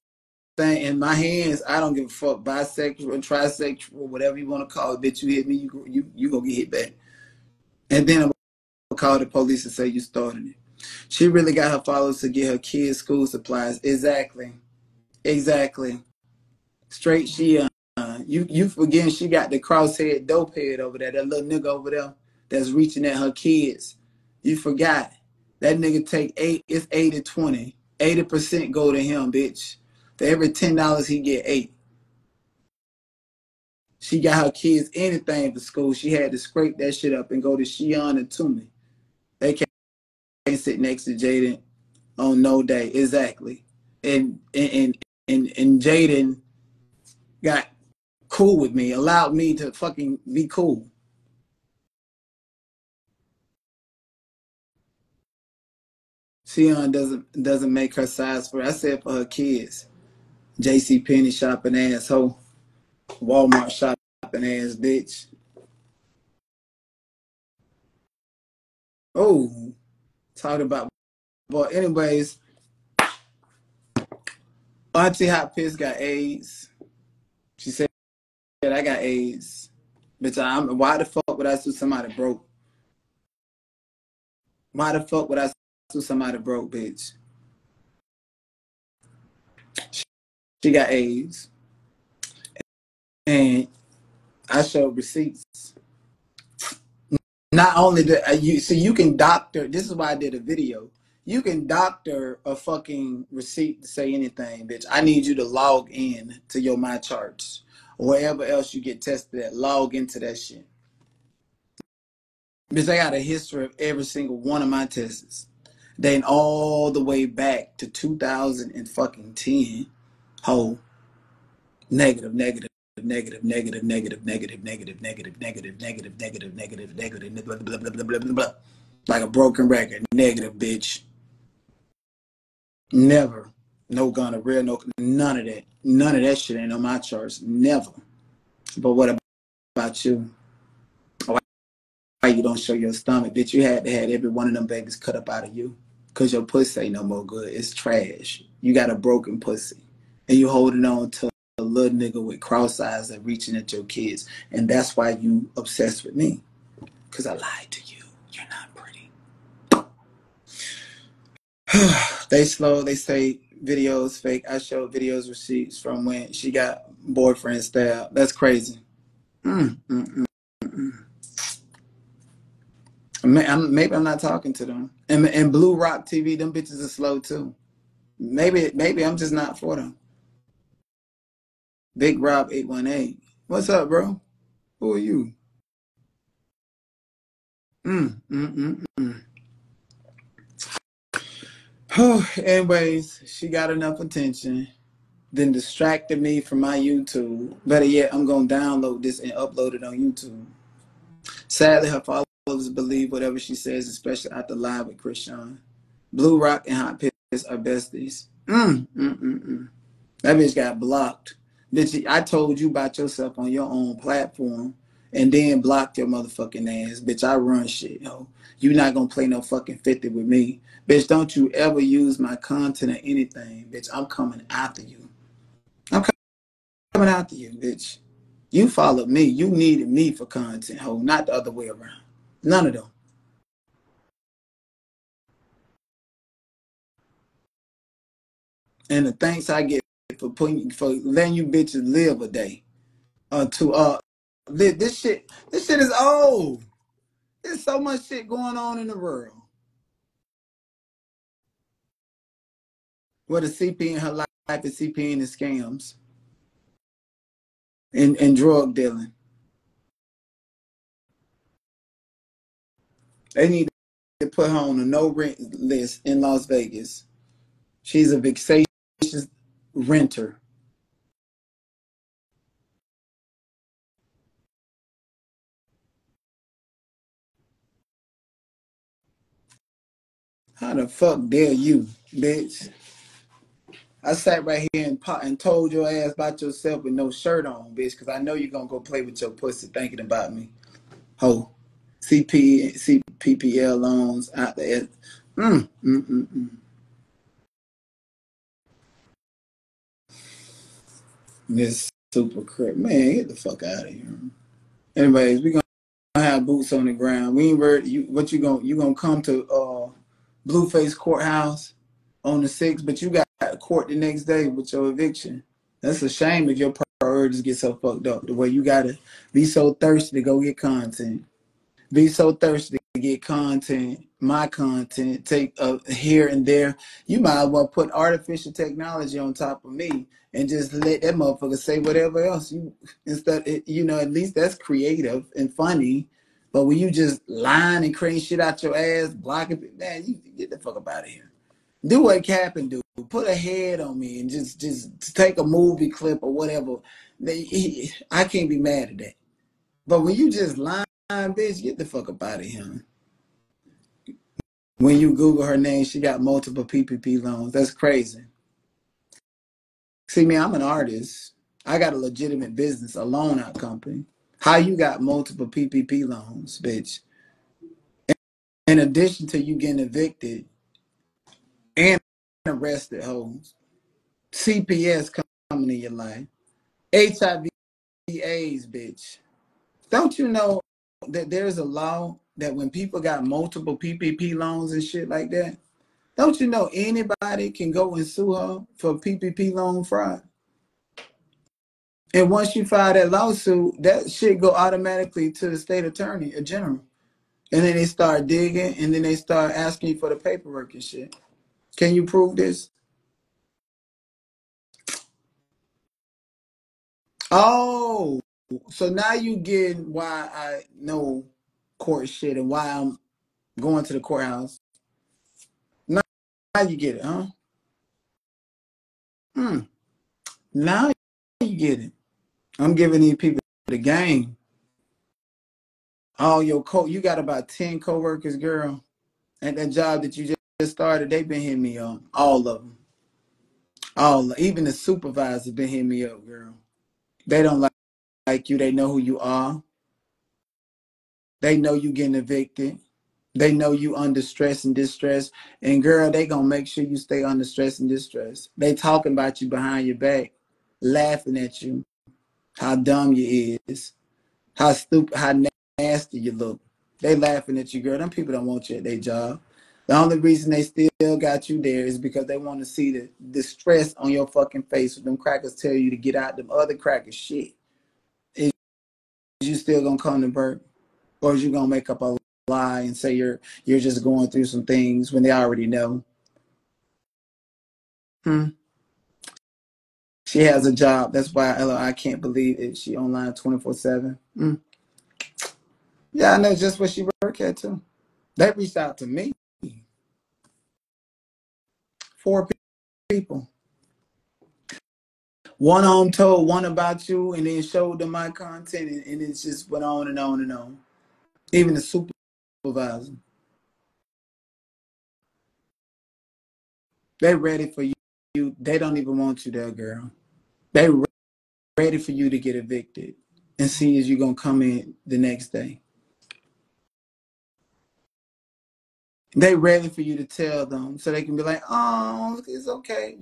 saying, in my hands, I don't give a fuck, bisexual, trisexual, whatever you wanna call it. Bitch, you hit me, you gonna get hit back. And then I'm gonna call the police and say you started it. She really got her followers to get her kids school supplies. Exactly. Exactly. Straight Shein. You forgetting she got the crosshead dope head over there, that little nigga over there that's reaching at her kids. You forgot. That nigga take 80/20. 80% go to him, bitch. For every $10 he get 8. She got her kids anything for school. She had to scrape that shit up and go to Shein and Toomey. They can't sit next to Jaden on no day. Exactly. And Jaden got cool with me, allowed me to fucking be cool. Shein doesn't make her size for her. I said for her kids. JCPenney shopping asshole. Walmart shopping ass bitch. Oh, talking about, but anyways, Auntie Hot Piss got AIDS. She said, I got AIDS. Bitch, why the fuck would I sue somebody broke? Why the fuck would I sue somebody broke, bitch? She got AIDS. And I showed receipts. Not only that, you can doctor, this is why I did a video. You can doctor a fucking receipt to say anything, bitch. I need you to log in to your My Charts or wherever else you get tested at. Log into that shit. Bitch, I got a history of every single one of my tests. Then all the way back to 2010. Whole negative. Negative, like a broken record. Negative, bitch. Never. No gonorrhea, no none of that. None of that shit ain't on my charts. Never. But what about you? Why you don't show your stomach, bitch? You had to have every one of them babies cut up out of you. Cause your pussy ain't no more good. It's trash. You got a broken pussy. And you holding on to a little nigga with cross eyes and reaching at your kids, and that's why you obsessed with me, because I lied to you. You're not pretty. They say videos fake. I showed videos receipts from when she got boyfriend stabbed. That's crazy. Maybe I'm not talking to them. And Blue Rock TV, them bitches are slow too. Maybe I'm just not for them. Big Rob 818. What's up, bro? Who are you? Anyways, she got enough attention, then distracted me from my YouTube. Better yet, I'm going to download this and upload it on YouTube. Sadly, her followers believe whatever she says, especially after live with Chrisean. Blue Rock and Hot Piss are besties. That bitch got blocked. Bitch, I told you about yourself on your own platform and then blocked your motherfucking ass. Bitch, I run shit, yo. You not going to play no fucking 50 with me. Bitch, don't you ever use my content or anything. Bitch, I'm coming after you. I'm coming after you, bitch. You followed me. You needed me for content, ho. Not the other way around. None of them. And the thanks I get for putting, for letting you bitches live a day, this shit is old. There's so much shit going on in the world. What a CP in her life is CP in the scams and drug dealing. They need to put her on a no rent list in Las Vegas. She's a vexatious renter. How the fuck dare you, bitch? I sat right here and told your ass about yourself with no shirt on, bitch, because I know you're going to go play with your pussy thinking about me. Ho. CPPL loans out there. This super crap. Man, get the fuck out of here. Anyways, we going to have boots on the ground. We ain't worried. You going to come to Blueface courthouse on the 6th, but you got court the next day with your eviction. That's a shame if your priorities get so fucked up the way you gotta be so thirsty to go get content. Be so thirsty to get content, my content, take here and there. You might as well put artificial technology on top of me and just let that motherfucker say whatever else you instead. You know, at least that's creative and funny. But when you just lying and creating shit out your ass, blocking, man, you get the fuck up out of here. Do what Cap and do. Put a head on me and just take a movie clip or whatever. I can't be mad at that. But when you just lying, bitch, get the fuck up out of here. When you Google her name, she got multiple PPP loans. That's crazy. See, man, I'm an artist. I got a legitimate business, a loan out company. How you got multiple PPP loans, bitch? In addition to you getting evicted and arrested, hoes. CPS coming in your life. HIV, AIDS, bitch. Don't you know that there's a law that when people got multiple PPP loans and shit like that, don't you know anybody can go and sue her for PPP loan fraud? And once you file that lawsuit, that shit go automatically to the state attorney, a general. And then they start digging, and then they start asking you for the paperwork and shit. Can you prove this? Oh, so now you get why I know court shit and why I'm going to the courthouse. Now you get it, huh? Now you get it. I'm giving these people the game. All your you got about 10 coworkers, girl, at that job that you just started. They've been hitting me up, all of them. All, even the supervisors been hitting me up, girl. They don't like you. They know who you are. They know you getting evicted. They know you under stress and distress. And girl, they gonna make sure you stay under stress and distress. They talking about you behind your back, laughing at you. How dumb you is, how stupid, how nasty you look. They laughing at you, girl. Them people don't want you at their job. The only reason they still got you there is because they want to see the stress on your fucking face when them crackers tell you to get out them other crackers shit. Is you still going to come to work? Or is you going to make up a lie and say you're just going through some things when they already know? She has a job. That's why I can't believe it. She online 24/7. Yeah, I know just what she worked at too. They reached out to me. 4 people. One on told one about you and then showed them my content, and it just went on and on and on. Even the supervisor. They ready for you. They don't even want you there, girl. They ready for you to get evicted and see if you're going to come in the next day. They ready for you to tell them so they can be like, oh, it's okay.